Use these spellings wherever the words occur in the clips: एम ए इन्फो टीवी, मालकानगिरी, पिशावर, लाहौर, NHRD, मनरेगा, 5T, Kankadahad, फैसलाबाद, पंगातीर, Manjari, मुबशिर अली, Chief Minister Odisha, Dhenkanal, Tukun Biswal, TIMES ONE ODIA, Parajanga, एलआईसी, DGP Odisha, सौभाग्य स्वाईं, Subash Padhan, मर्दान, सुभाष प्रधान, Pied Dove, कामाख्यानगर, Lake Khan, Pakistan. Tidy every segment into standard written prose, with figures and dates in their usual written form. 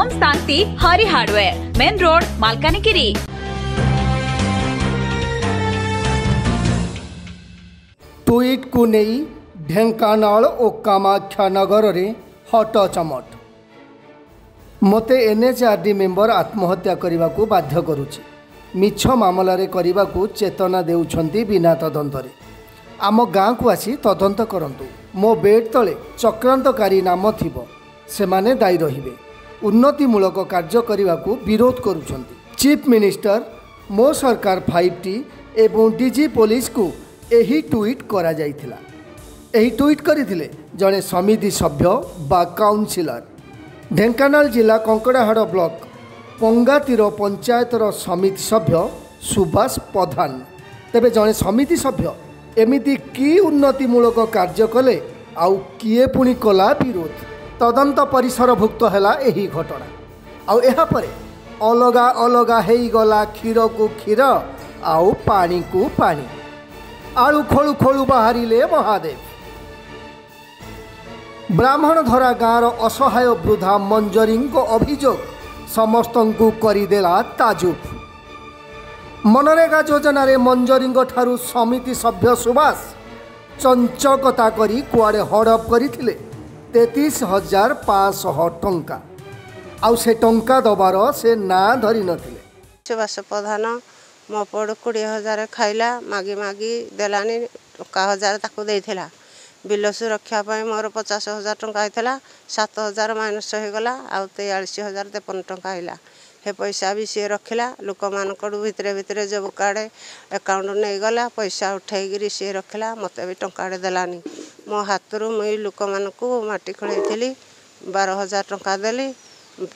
ओम Shanti Hari hardware, main road, मालकानगिरी। Tweet को नहीं ढेंकानाल और कामाख्या नगर में हटचमट। मते NHRD मेम्बर आत्महत्या करने को बाध्य करुचे। मिछ मामलें करने को चेतना देउछंती बिना तदंतरे। आम गाँ को आसी तदंत करंतु। मो बेड तले चक्रांतकारी नाम थिबो, सेमाने दायी रहिबे। उन्नतिमूलक कार्य करने को विरोध करुछंती। चीफ मिनिस्टर मो सरकार 5T एवं DG पुलिस को यही ट्वीट करा जायथिला। एही ट्वीट करिथिले जड़े समिति सभ्य बा काउंसिलर। ढेंकानाल जिला कंकड़ाहाड़ ब्लॉक पंगातीर पंचायतर समिति सभ्य सुभाष प्रधान। तेबे जड़े समिति सभ्य एमिति की उन्नतिमूलक कार्य कले आउ किए पुणी कला विरोध। तदंत परिसरभुक्त हैला एही घटना। आउ एहा परे अलगा अलगा हेई गला क्षीर को क्षीर आउ पानी को पानी। आलू खोलू खोलू बाहरिले महादेव। ब्राह्मण धरा गाँव असहाय वृद्धा मंजरिंग को अभियोग समस्त को करिदेला ताजुब। मनरेगा योजना मंजरिंग ठारू समिति सभ्य सुभाष चंचकता करी कुआड़े हड़प करिथिले 33,500 टंका। आउ से टंका दबार से ना धरी नथिले। सुभाष प्रधान मो पड़ 20,000 खाइला मागी मागी देलानी 1,000 ताकू देइथिला। बिल सुरक्षा पर मोर 50,000 टंका आइथिला, 7,000 माइनस हो गला, आउ 43,053 टंका आइला। हे पैसा भी सी रखिला, लोक मान भितरे भितरे जब कार्ड एकाउंट नहीं गला, पैसा उठेगिरी सी रखिला, मते भी टंकाड़े देलानी। मो हाथरू मुई लोक माटी खोलैथिली, 12,000 टंका देली,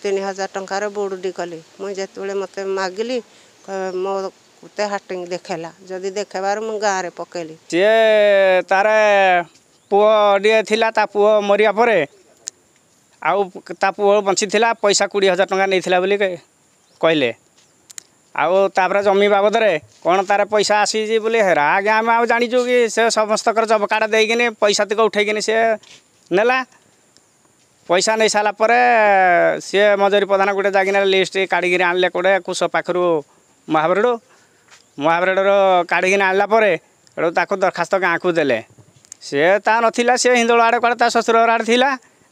3,000 टंकार बोर्डी कली। मुई जेतबेले मते मागिली मो ते हाटिंग देखेला, जदि देखेबार मु गाँव पकेली। सी तारे पुओ थिला, ता पुओ मरिया परे आउ ता पुओ बंची थिला, पैसा 20,000 टंका नहींथिला बोली कहले। आउ तापर जमी बाबद रे कौन तार पैसा आसी बोले हेरा आज आम आज जानीचु कि से समस्त जब कार्ड देकिन पैसा तक उठेकिन सी नेला। पैसा नहीं सारा पर सी मजूरी प्रधान गोटे जाकिन लिस्ट काढ़ी आणले कौटे कुश पाखर महाबरेडर काढ़ी आणला पर दरखास्त गाँव को देले। सी ता ना सी हिंदोल आड़े कौटे ता शशुर आड़े थिला।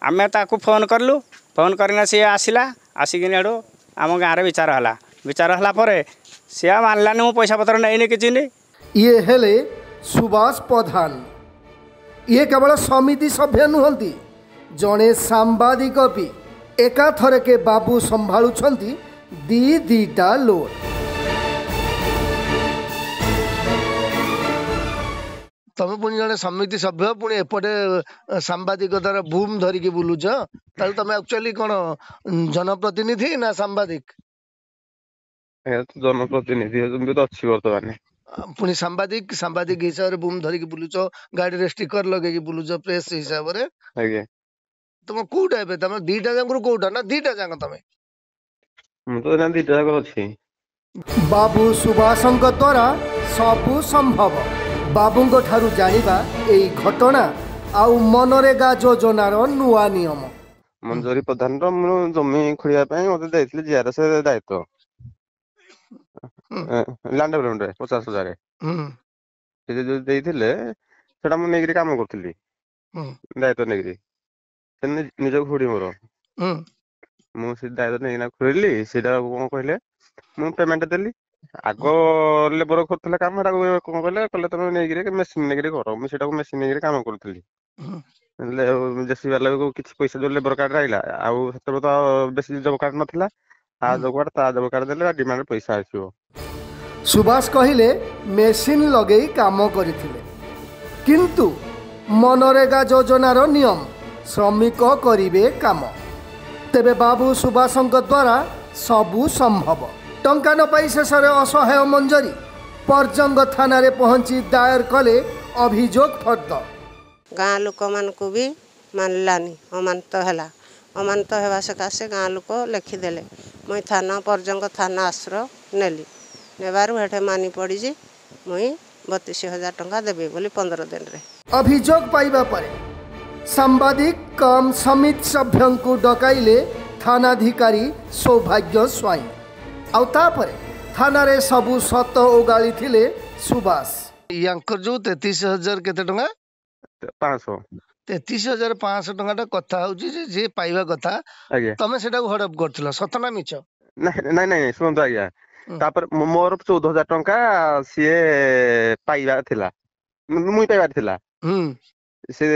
आमे ताकू फोन करलु, फोन करना सी आसला, आसिक आम गाँव विचार हला पर सी मानलानी मु पैसा पतर नहीं कि चिन्ह। ये हेले सुभाष प्रधान। ये केवल समिति सभ्य नुहंती, जड़े सांबादिक भी एकाथरके बाबू संभालुछंती दीटा लोड। तब पुणी जड़े समिति सभ्य पुणी एपटे सांबादिकतार बुम धरिकी बुलुच, ताले तमें एक्चुअली कौन जनप्रतिनिधि ना सांबादिक? जनप्रतिनिधि अच्छी बर्तमान पुणी सांबादिक हिसाब से बुम धरिकी बुलुच, गाड़ी स्टिकर लगे बुलुच प्रेस हिसाब से। आज्ञा तुम कोटा एबे तमे दीटा जांगरू कोटा ना दीटा जांग तमे? हम तो ना दीटा जांग अछि। बाबू सुभाषंक द्वारा सबु संभव। बाबूंको ठारू जानिबा एई घटना आउ मनरेगा योजनार नुआ नियम। मंजूरी प्रधान जमी खोलिया दायित्व लैंड डेवलपमेंट 50,000 काम करी दायित्व निज खोड़ी मोर मुझे दायित्व नहीं खोली कौन कहले मुझे पेमेंट देली। आग लेबर करते कम कौन कहे तुम नहीं मेसीन नहीं कर, मुझे मेसीन नहीं कम करी जेसी वाला कि पैसा जो लेबर कार्ड रहा आते तो बेस जब कार्ड नाला आ जब कार्ड ता जब कार्ड दे डिमांड पैसा आसो। सुभाष कहले मेसीन लगे कम करथिले किंतु मनरेगा योजनार नियम श्रमिक करिवे काम। तेबे बाबू सुभाषंक द्वारा सबु संभव। टंका न पाई शेषे असहाय मंजरी परजंग थाना रे पहुंची दायर कले अभियोग फर्द। गाँव लोक मानू भी मानलानी, अमानित होगा सकाशे गाँव लोक लिखिदे। मुई थाना परजंग थाना आश्रय नेली, नेबारू हेठे मानी पड़ी मुई 32,000 टंका देवी बोली 15 दिन रे। अभियोग पाइबा परे सांबादिक कम समिति सभ्य को डकाइले थानाधिकारी सौभाग्य स्वाईं आउ तापर थाना रे सबु सत ओगाली थिले सुभाष यांकर जो 33000 केते टंगा 500 33500 टंगा टा कथा होउची जे जे पाइबा कथा तमे सेटा हडप करथिलो सतना मिछ नहीं नहीं नहीं सुन तो आया तापर मोर 14000 टंका से पाइबा थिला मुई पाइबा थिला से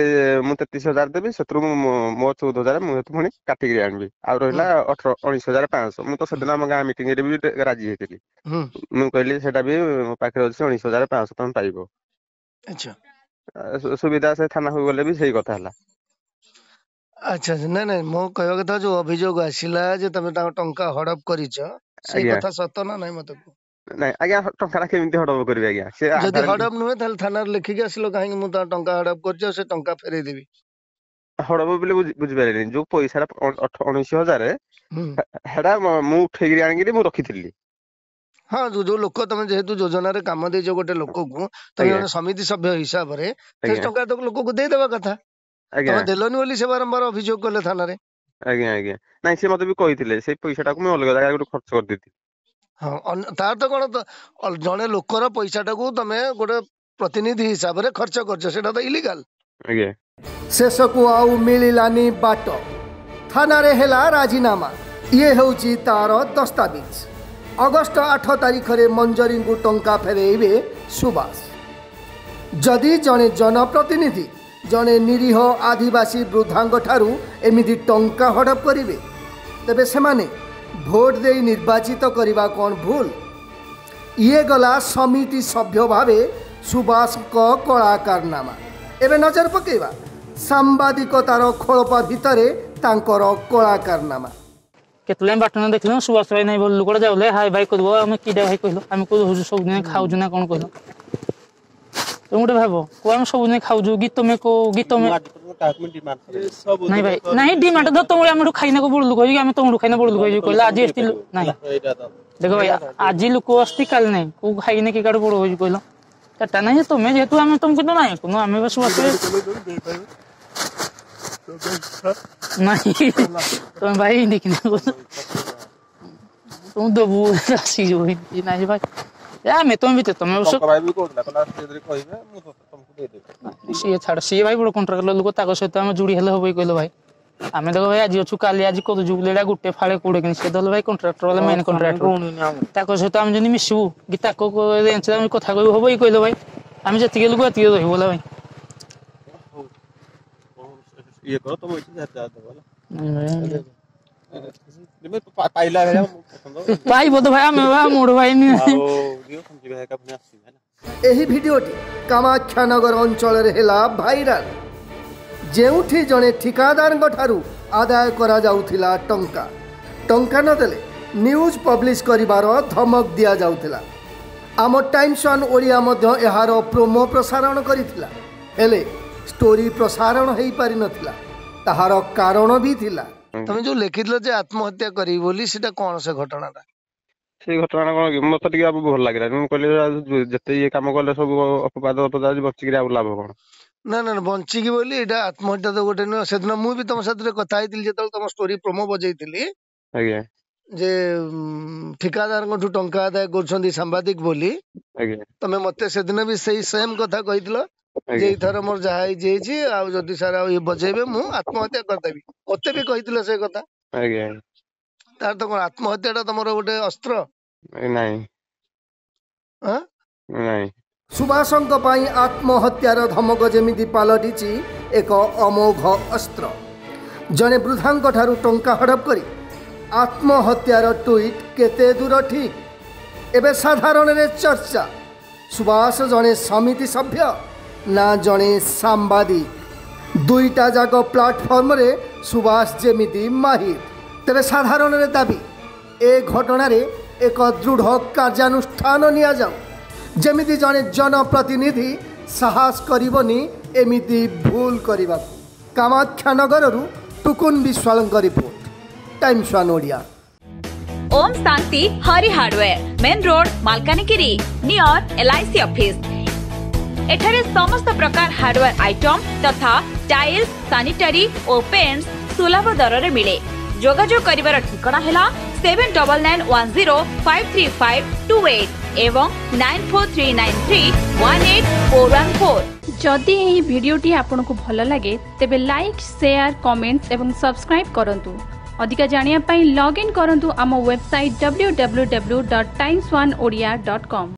मु 33000 देबी सत्रु मो 14000 मु पुनी काटि गरि आनबी आ रहला 19500 मु तो सदना म गा मीटिंग रे भी राजी हेतिली मु कहली सेटा भी मो पाखरे 19500 तम पाइबो अच्छा सुविधा से थाना हो गले भी सही कथा हला अच्छा ना ना मो कहवा कथा जो अभियोग आसीला जे तमे टंका हड़प करिछ सही कथा सत ना नै मत नहीं आगे टंका राखे मिंती हडब करबे आगे से जदी हडब नहे त थाना लिखि के आसिलो काहे मु त टंका हडब करजो से टंका फेरे देबी हडब बोले बुझ पारेनी जो पैसा 19000 हेडा मु उठे गिरी आनगिरी मु रखिथिली हां जो लोक तमे जेहेतु योजना रे काम दे जो गोटे लोक को तमे समिति सभ्य हिसाब रे से टंका तो लोक को दे देबा कथा आगे देलोनी बोली से बारंबार अभियोग करले थाना रे आगे आगे नाही से मते भी कहिथिले से पैसा टाकू मु अलग जगह गोटे खर्च कर देथि हाँ तार तो कौन जड़े लोकर पैसा टाक तमें गोटे प्रतिनिधि हिसाब से खर्च कर इलीगल शेष को आउ मिलानी बाट थाना रे हेला राजीनामा ये हूँ तार दस्तावेज अगस्ट 8 तारीख रे मंजरी को टंका फेरइबे सुभाष जदि जड़े जनप्रतिनिधि जड़े निरीह आदिवासी वृद्धांग ठारू एमिति टंका हड़प करिवे तबे सेमाने भोट दे निर्वाचित करवा कौन भूल ये गला समिति सभ्य भावे सुभाष को कलाकारनामा एवं नजर पकेवा सांबादिकतार खोलपा भितर तांकर कलाकारनामा केतले बटन देखलो सुभाष भाई नै बोल लुकड़ा जाउले हाय भाई करबो हम किडा भाई कहलो हम को हुजु सब दिन खाउजु ना कोन कहलो तुम उठे भाबो को हम सब दिन खाउजु गीत में को गीत में नहीं भाई नहीं डिमांड तो तुम हमडू खाइना को बोल लुको हम तुमडू खाइना बोल लुको कहला आज एस्ती नहीं देखो भाई आज लुको अस्ती काल नहीं को खाइने के काड बोल होई कहला टाटा नहीं तुम जेतु हम तुमको तो नहीं कोनो हम बस बस नहीं तुम भाई दिखना तुम दो वो सी जो नहीं भाई या मैं तुम भी तो मैं उसको भाई भी कोड ना कला सेदरी कहिबे मु तो तुमको दे दे सी छाड़ सी भाई बड़ कांट्रैक्ट लोग ताको सहित हम जुड़ी हेले होई कहलो भाई हमें देखो भाई आज अछु काली आज को जुगलेडा गुटे फाळे कोडे कि से दल भाई कांट्रैक्टर वाला मेन कांट्रैक्टर ताको सहित हम जनी मिसबु गीता को रेंच हम कथा कहबो होई कहलो भाई हम जति के लोग अति होई बोला भाई ये करो तो वैसे जाता बोला मैं पाइला है भाई वो तो भाई मेवा मोड़ भाई नहीं ओ दियो समझ भाई का अपने है ना एही वीडियोटी कामाख्यानगर अंचल रे हेला वायरल जेउठी जने ठिकादार गठारु आदाय करा जाउथिला टंका टंका न देले न्यूज पब्लिश करिवारो धमक दिया जाउथिला आम टाइम्स ऑन ओडिया मध्ये एहारो प्रोमो प्रसारण करिथिला हेले स्टोरी प्रसारण हेई पारि नथिला ताहारो कारण भी थिला तमे जो लेखितलो जे आत्महत्या करी बोली सेटा कोन से घटनाटा से घटना कोन मत ठीक अब भल लागरा मु कहले जते ये काम करले सब अपवाद अपवाद बचि के लाभ कोन ना ना बचि के बोली एटा आत्महत्या तो गोटे न सेदिन मु भी तम साथ रे कथा आइतिल जेतल तम स्टोरी प्रोमो बजैतिली आगे जे ठिकादार को ठु टंका आदाय करछंदी सांबादिक बोली आगे तमे मते सेदिन भी सही सेम कथा कहितलो जे इथर मोर जाय जे जे आ जदी सारा ये बजेबे मु आत्महत्या कर देबी ओते भी कहितले से कथा आगे तार तो कोन आत्महत्याटा तमरो गोटे अस्त्र नाही ह नाही सुभाषंक पई आत्महत्यार धमक जेमिति पालटीची एक अमोघ अस्त्र जने वृद्धांक ठारू टंका हड़प करी आत्महत्यार ट्वीट केते दूर ठीक एबे साधारण रे चर्चा सुभाष जने समिति सभ्य ना जड़े सांबादिक दुईटा जाक प्लाटफर्म रे सुभाष जेमिति माहिर तेरे साधारण रे दाबी ए घटना रे एक दृढ़ कार्यानुष्ठान निया जाऊ जेमिति जड़े जनप्रतिनिधि साहस करिवनी एमिति भूल करवा कामाख्यानगर टुकुन Biswal report Times one Odia Om Shanti Hari hardware main road मालकानगिरी near एलआईसी office एठारे समस्त प्रकार हार्डवेयर आइटम तथा टाइल्स सैनिटरी और पेंट्स सुलभ दर में मिले। যোগাযোগ করিবার ঠিকানা হেলা 7991053528 এবং 9439318414। যদি এই ভিডিওটি আপনাকু ভালো লাগে তেবে লাইক, শেয়ার, কমেন্টস এবং সাবস্ক্রাইব করন্তু। अधिक जानिया पाई लॉग इन करंतु आम वेबसाइट www.times1odia.com।